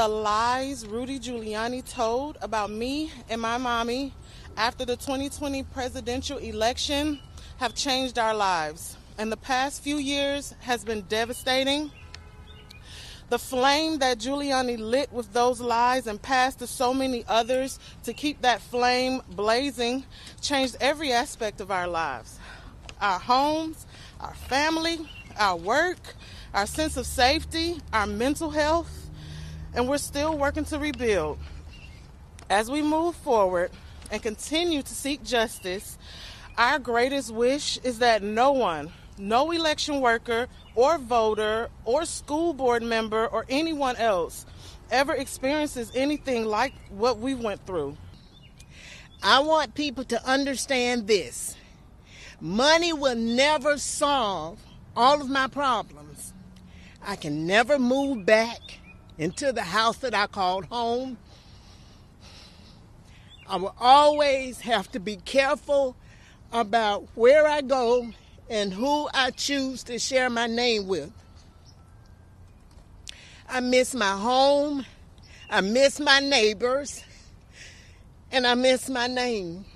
the lies Rudy Giuliani told about me and my mommy after the 2020 presidential election have changed our lives, and the past few years has been devastating. The flame that Giuliani lit with those lies and passed to so many others to keep that flame blazing changed every aspect of our lives. Our homes, our family, our work, our sense of safety, our mental health, and we're still working to rebuild. As we move forward and continue to seek justice, our greatest wish is that no one, no election worker or voter or school board member or anyone else ever experiences anything like what we went through. I want people to understand this. Money will never solve all of my problems. I can never move back into the house that I called home. I will always have to be careful about where I go and who I choose to share my name with. I miss my home, I miss my neighbors, and I miss my name.